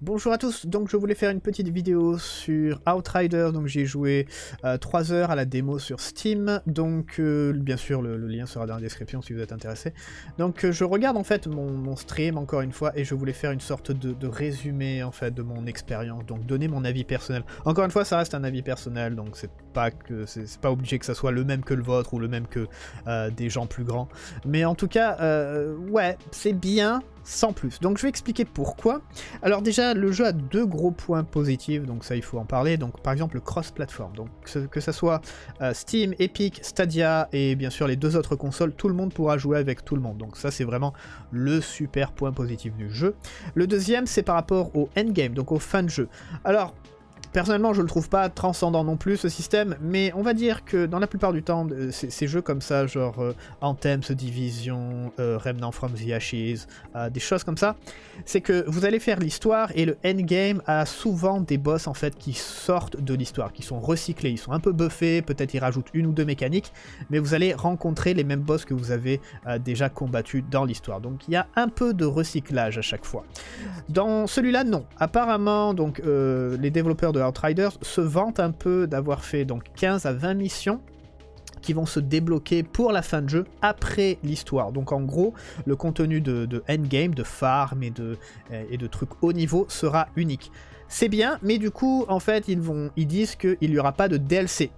Bonjour à tous, donc je voulais faire une petite vidéo sur Outriders, donc j'y ai joué 3 heures à la démo sur Steam, donc bien sûr le lien sera dans la description si vous êtes intéressé. Donc je regarde en fait mon stream encore une fois et je voulais faire une sorte de résumé en fait de mon expérience, donc donner mon avis personnel. Encore une fois ça reste un avis personnel, donc c'est pas obligé que ça soit le même que le vôtre ou le même que des gens plus grands. Mais en tout cas, ouais, c'est bien. Sans plus. Donc je vais expliquer pourquoi. Alors déjà, le jeu a 2 gros points positifs, donc ça il faut en parler. Donc par exemple le cross-platform, donc que ça soit Steam, Epic, Stadia et bien sûr les 2 autres consoles, tout le monde pourra jouer avec tout le monde. Donc ça c'est vraiment le super point positif du jeu. Le deuxième c'est par rapport au endgame, donc aux fins de jeu. Alors personnellement, je le trouve pas transcendant non plus ce système, mais on va dire que dans la plupart du temps, ces jeux comme ça, genre Anthem, Division, Remnant from the Ashes, des choses comme ça, c'est que vous allez faire l'histoire et le endgame a souvent des boss en fait qui sortent de l'histoire, qui sont recyclés, ils sont un peu buffés, peut-être ils rajoutent une ou 2 mécaniques, mais vous allez rencontrer les mêmes boss que vous avez déjà combattus dans l'histoire. Donc il y a un peu de recyclage à chaque fois. Dans celui-là, non. Apparemment, donc les développeurs de Outriders se vante un peu d'avoir fait donc 15 à 20 missions qui vont se débloquer pour la fin de jeu après l'histoire. Donc en gros, le contenu de endgame, de farm et de trucs haut niveau sera unique. C'est bien, mais du coup, en fait, ils disent qu'il n'y aura pas de DLC.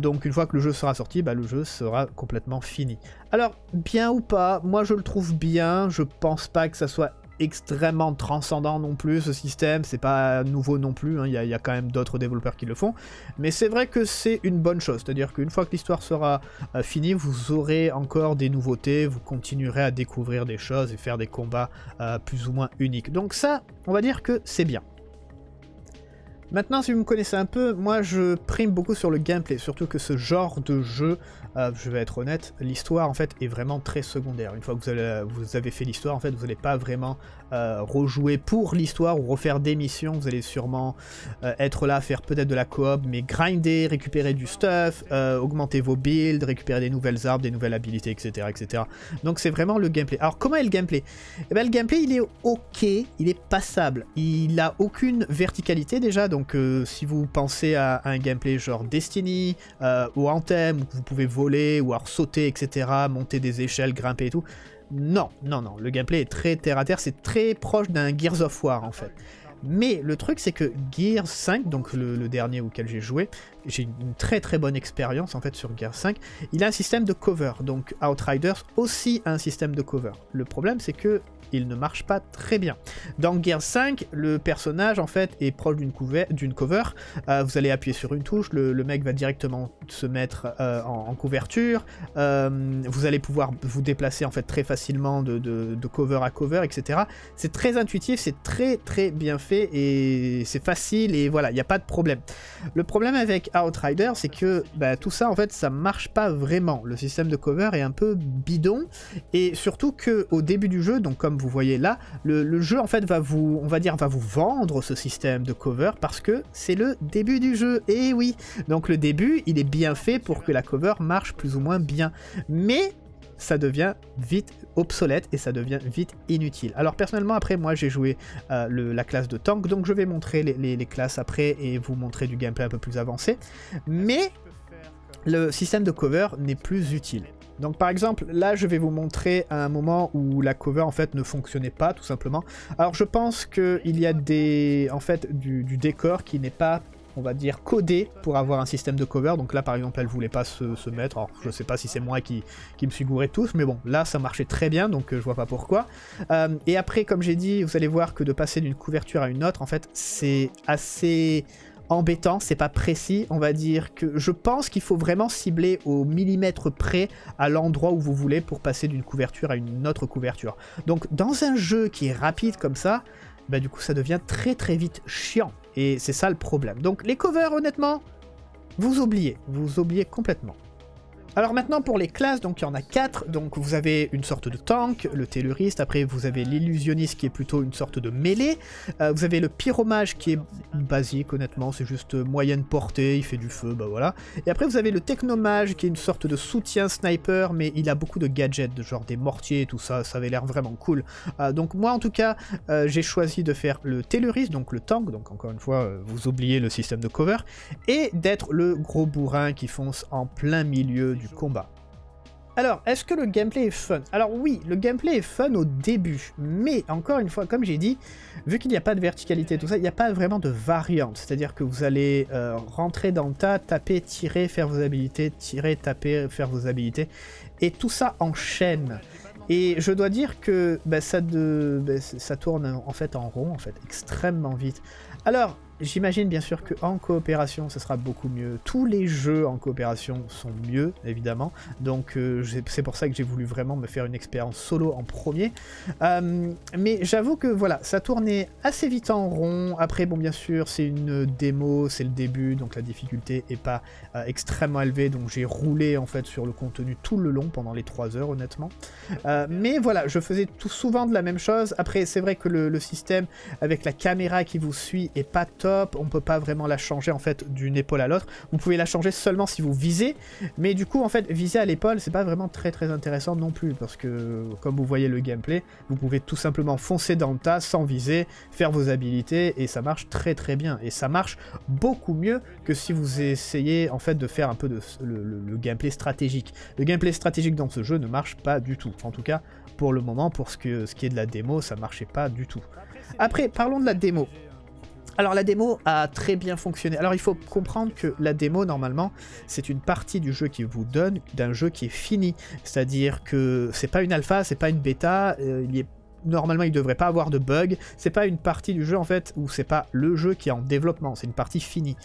Donc une fois que le jeu sera sorti, bah, le jeu sera complètement fini. Alors, bien ou pas, moi je le trouve bien, je pense pas que ça soit extrêmement transcendant non plus ce système, c'est pas nouveau non plus, hein. Il y a quand même d'autres développeurs qui le font, mais c'est vrai que c'est une bonne chose, c'est-à-dire qu'une fois que l'histoire sera finie, vous aurez encore des nouveautés, vous continuerez à découvrir des choses et faire des combats plus ou moins uniques, donc ça, on va dire que c'est bien. Maintenant, si vous me connaissez un peu, moi je prime beaucoup sur le gameplay, surtout que ce genre de jeu, je vais être honnête, l'histoire en fait est vraiment très secondaire. Une fois que vous avez fait l'histoire, en fait, vous n'allez pas vraiment rejouer pour l'histoire ou refaire des missions. Vous allez sûrement être là, faire peut-être de la coop, mais grinder, récupérer du stuff, augmenter vos builds, récupérer des nouvelles armes, des nouvelles habilités, etc. etc. Donc c'est vraiment le gameplay. Alors comment est le gameplay? Eh bien, le gameplay il est ok, il est passable, il n'a aucune verticalité déjà, donc si vous pensez à un gameplay genre Destiny ou Anthem, où vous pouvez voler ou alors sauter, etc., monter des échelles, grimper et tout, non, non, non, le gameplay est très terre à terre, c'est très proche d'un Gears of War en fait. Mais le truc c'est que Gears 5, donc le dernier auquel j'ai joué, j'ai une très très bonne expérience en fait sur Gears 5, il a un système de cover, donc Outriders aussi a un système de cover. Le problème c'est que il ne marche pas très bien. Dans Gears 5, le personnage en fait est proche d'une cover, vous allez appuyer sur une touche, le mec va directement se mettre en couverture, vous allez pouvoir vous déplacer en fait très facilement de cover à cover, etc. C'est très intuitif, c'est très très bien fait et c'est facile et voilà, il n'y a pas de problème. Le problème avec Outrider, c'est que bah, tout ça en fait ça marche pas vraiment, le système de cover est un peu bidon et surtout qu'au début du jeu, donc comme vous voyez là, le jeu en fait va vous vendre ce système de cover parce que c'est le début du jeu, et oui, donc le début il est bien fait pour que la cover marche plus ou moins bien, mais ça devient vite obsolète et ça devient vite inutile. Alors personnellement après moi j'ai joué la classe de tank, donc je vais montrer les classes après et vous montrer du gameplay un peu plus avancé, mais le système de cover n'est plus utile. Donc par exemple, là je vais vous montrer un moment où la cover en fait ne fonctionnait pas tout simplement. Alors je pense qu'il y a du décor qui n'est pas, on va dire, codé pour avoir un système de cover. Donc là par exemple elle voulait pas se mettre. Alors je sais pas si c'est moi qui me suis gouré tous, mais bon là ça marchait très bien, donc je vois pas pourquoi. Et après comme j'ai dit, vous allez voir que de passer d'une couverture à une autre en fait c'est assez embêtant, c'est pas précis, on va dire que je pense qu'il faut vraiment cibler au millimètre près à l'endroit où vous voulez pour passer d'une couverture à une autre couverture. Donc dans un jeu qui est rapide comme ça, bah du coup ça devient très très vite chiant et c'est ça le problème. Donc les covers honnêtement, vous oubliez complètement. Alors maintenant pour les classes, donc il y en a 4, donc vous avez une sorte de tank, le telluriste, après vous avez l'illusionniste qui est plutôt une sorte de mêlée, vous avez le pyromage qui est basique honnêtement, c'est juste moyenne portée, il fait du feu, bah voilà. Et après vous avez le technomage qui est une sorte de soutien sniper, mais il a beaucoup de gadgets, genre des mortiers et tout ça, ça avait l'air vraiment cool. Donc moi en tout cas, j'ai choisi de faire le telluriste, donc le tank, donc encore une fois vous oubliez le système de cover, et d'être le gros bourrin qui fonce en plein milieu du combat. Alors, est-ce que le gameplay est fun? Alors oui, le gameplay est fun au début, mais encore une fois, comme j'ai dit, vu qu'il n'y a pas de verticalité et tout ça, il n'y a pas vraiment de variante, c'est-à-dire que vous allez rentrer dans le tas, taper, tirer, faire vos habilités, tirer, taper, faire vos habilités, et tout ça en chaîne. Et je dois dire que bah, ça tourne en fait en rond, en fait, extrêmement vite. Alors, j'imagine bien sûr qu'en coopération, ce sera beaucoup mieux. Tous les jeux en coopération sont mieux, évidemment. Donc, c'est pour ça que j'ai voulu vraiment me faire une expérience solo en premier. Mais j'avoue que, voilà, ça tournait assez vite en rond. Après, bon, bien sûr, c'est une démo, c'est le début, donc la difficulté n'est pas extrêmement élevée. Donc, j'ai roulé, en fait, sur le contenu tout le long, pendant les 3 heures, honnêtement. Mais voilà, je faisais tout souvent de la même chose. Après, c'est vrai que le système avec la caméra qui vous suit est pas top, on peut pas vraiment la changer en fait d'une épaule à l'autre. Vous pouvez la changer seulement si vous visez, mais du coup en fait viser à l'épaule c'est pas vraiment très intéressant non plus, parce que comme vous voyez le gameplay, vous pouvez tout simplement foncer dans le tas sans viser, faire vos habilités et ça marche très bien, et ça marche beaucoup mieux que si vous essayez en fait de faire un peu de le gameplay stratégique. Le gameplay stratégique dans ce jeu ne marche pas du tout, en tout cas pour le moment, pour ce qui est de la démo ça marchait pas du tout. Après parlons de la démo. Alors la démo a très bien fonctionné. Alors il faut comprendre que la démo normalement c'est une partie du jeu qui vous donne d'un jeu qui est fini. C'est-à-dire que c'est pas une alpha, c'est pas une bêta, normalement il devrait pas avoir de bug. C'est pas une partie du jeu en fait où c'est pas le jeu qui est en développement, c'est une partie finie.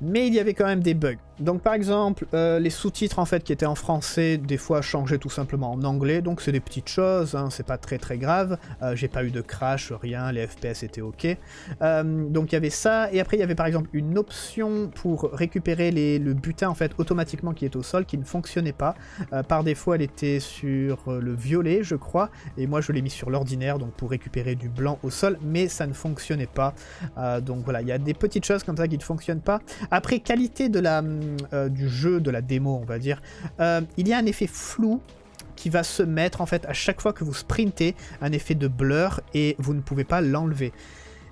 Mais il y avait quand même des bugs. Donc par exemple les sous-titres en fait qui étaient en français des fois changeaient tout simplement en anglais. Donc c'est des petites choses, hein, c'est pas très grave. J'ai pas eu de crash, rien, les FPS étaient ok. Donc il y avait ça, et après il y avait par exemple une option pour récupérer le butin en fait automatiquement qui est au sol qui ne fonctionnait pas. Par défaut elle était sur le violet je crois, et moi je l'ai mis sur l'ordinaire donc pour récupérer du blanc au sol, mais ça ne fonctionnait pas. Donc voilà, il y a des petites choses comme ça qui ne fonctionnent pas. Après qualité de la... du jeu, de la démo on va dire, il y a un effet flou qui va se mettre en fait à chaque fois que vous sprintez, un effet de blur, et vous ne pouvez pas l'enlever.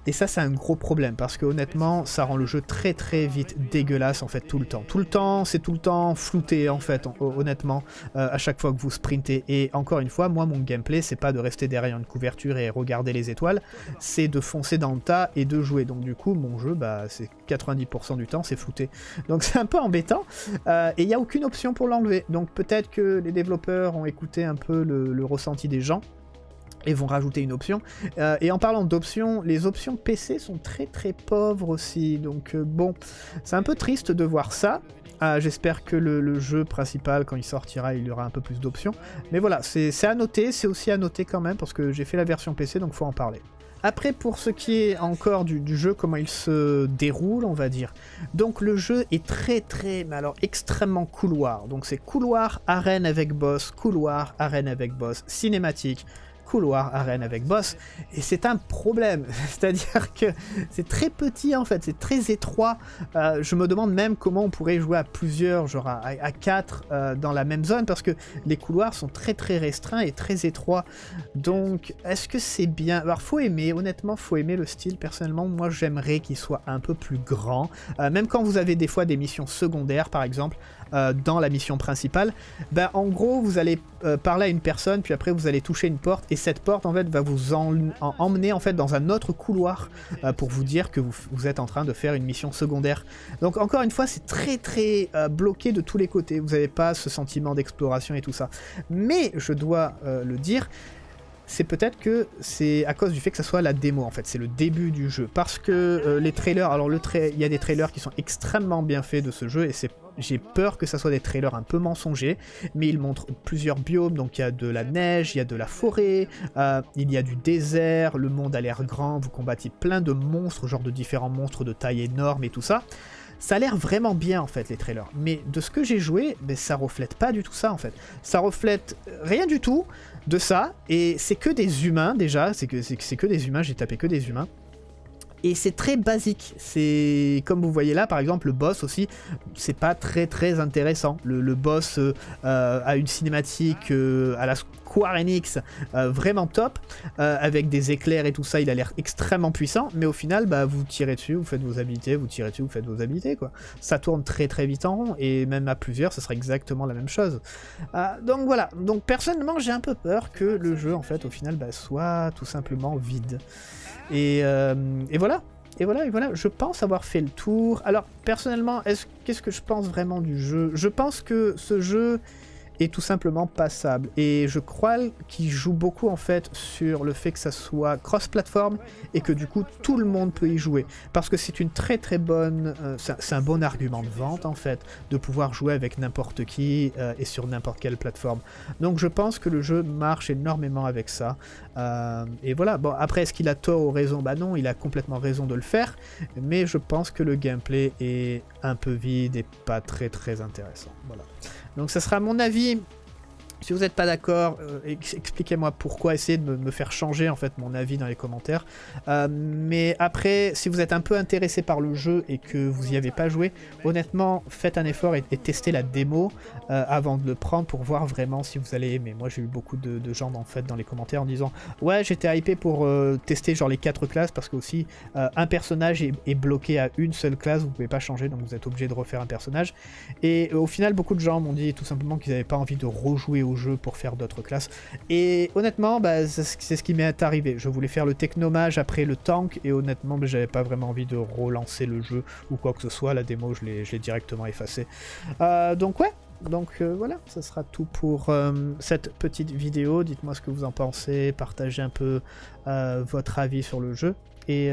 Et ça c'est un gros problème parce que honnêtement ça rend le jeu très vite dégueulasse en fait tout le temps. Tout le temps c'est tout le temps flouté en fait honnêtement à chaque fois que vous sprintez. Et encore une fois moi mon gameplay c'est pas de rester derrière une couverture et regarder les étoiles, c'est de foncer dans le tas et de jouer. Donc du coup mon jeu bah c'est 90% du temps c'est flouté. Donc c'est un peu embêtant et il n'y a aucune option pour l'enlever. Donc peut-être que les développeurs ont écouté un peu le ressenti des gens et vont rajouter une option. Et en parlant d'options, les options PC sont très pauvres aussi. Donc bon, c'est un peu triste de voir ça. J'espère que le jeu principal, quand il sortira, il y aura un peu plus d'options. Mais voilà, c'est à noter, c'est aussi à noter quand même, parce que j'ai fait la version PC, donc faut en parler. Après pour ce qui est encore du jeu, comment il se déroule on va dire. Donc le jeu est mais alors extrêmement couloir. Donc c'est couloir, arène avec boss, couloir, arène avec boss, cinématique, couloir, arène avec boss, et c'est un problème, c'est-à-dire que c'est très petit en fait, c'est très étroit, je me demande même comment on pourrait jouer à plusieurs, genre à 4 dans la même zone, parce que les couloirs sont très restreints et très étroits, donc est-ce que c'est bien? Alors faut aimer, honnêtement faut aimer le style, personnellement moi j'aimerais qu'il soit un peu plus grand, même quand vous avez des fois des missions secondaires par exemple, dans la mission principale, ben, en gros vous allez parler à une personne, puis après vous allez toucher une porte, et cette porte en fait va vous emmener en fait dans un autre couloir pour vous dire que vous êtes en train de faire une mission secondaire. Donc encore une fois c'est très bloqué de tous les côtés, vous n'avez pas ce sentiment d'exploration et tout ça. Mais je dois le dire, c'est peut-être que c'est à cause du fait que ça soit la démo en fait, c'est le début du jeu. Parce que les trailers, alors il y a des trailers qui sont extrêmement bien faits de ce jeu, et c'est j'ai peur que ça soit des trailers un peu mensongers, mais ils montrent plusieurs biomes, donc il y a de la neige, il y a de la forêt, il y a du désert, le monde a l'air grand, vous combattez plein de monstres, genre de différents monstres de taille énorme et tout ça. Ça a l'air vraiment bien en fait les trailers, mais de ce que j'ai joué, ben, ça reflète pas du tout ça en fait. Ça reflète rien du tout de ça, et c'est que des humains déjà, c'est que des humains, j'ai tapé que des humains. Et c'est très basique, c'est comme vous voyez là par exemple le boss aussi, c'est pas très intéressant. Le boss a une cinématique à la Square Enix vraiment top, avec des éclairs et tout ça, il a l'air extrêmement puissant, mais au final bah, vous tirez dessus, vous faites vos habilités, vous tirez dessus, vous faites vos habilités quoi. Ça tourne très vite en rond, et même à plusieurs ça sera exactement la même chose. Donc voilà, donc personnellement j'ai un peu peur que le jeu en fait au final bah, soit tout simplement vide. Et voilà, je pense avoir fait le tour. Alors, personnellement, qu'est-ce que je pense vraiment du jeu? Je pense que ce jeu est tout simplement passable. Et je crois qu'il joue beaucoup, en fait, sur le fait que ça soit cross-platform et que, du coup, tout le monde peut y jouer. Parce que c'est une très bonne... c'est un bon argument de vente, en fait, de pouvoir jouer avec n'importe qui et sur n'importe quelle plateforme. Donc, je pense que le jeu marche énormément avec ça. Et voilà. Bon, après, est-ce qu'il a tort ou raison? Bah non, il a complètement raison de le faire. Mais je pense que le gameplay est un peu vide et pas très intéressant. Voilà. Donc ça sera mon avis. Si vous n'êtes pas d'accord, expliquez-moi pourquoi, essayez de me faire changer en fait mon avis dans les commentaires. Mais après, si vous êtes un peu intéressé par le jeu et que vous n'y avez pas joué, honnêtement, faites un effort et testez la démo avant de le prendre pour voir vraiment si vous allez aimer. Moi j'ai eu beaucoup de gens en fait dans les commentaires en disant « Ouais, j'étais hypé pour tester genre les 4 classes parce que aussi un personnage est bloqué à une seule classe, vous ne pouvez pas changer, donc vous êtes obligé de refaire un personnage. » Et au final, beaucoup de gens m'ont dit tout simplement qu'ils n'avaient pas envie de rejouer au jeu pour faire d'autres classes, et honnêtement bah, c'est ce qui m'est arrivé. Je voulais faire le technomage après le tank et honnêtement bah, j'avais pas vraiment envie de relancer le jeu ou quoi que ce soit. La démo je l'ai directement effacée. Donc ouais, donc voilà, ça sera tout pour cette petite vidéo. Dites moi ce que vous en pensez, partagez un peu votre avis sur le jeu. Et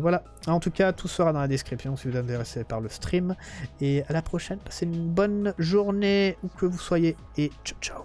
voilà, en tout cas, tout sera dans la description si vous êtes intéressé par le stream. Et à la prochaine, passez une bonne journée où que vous soyez et ciao ciao.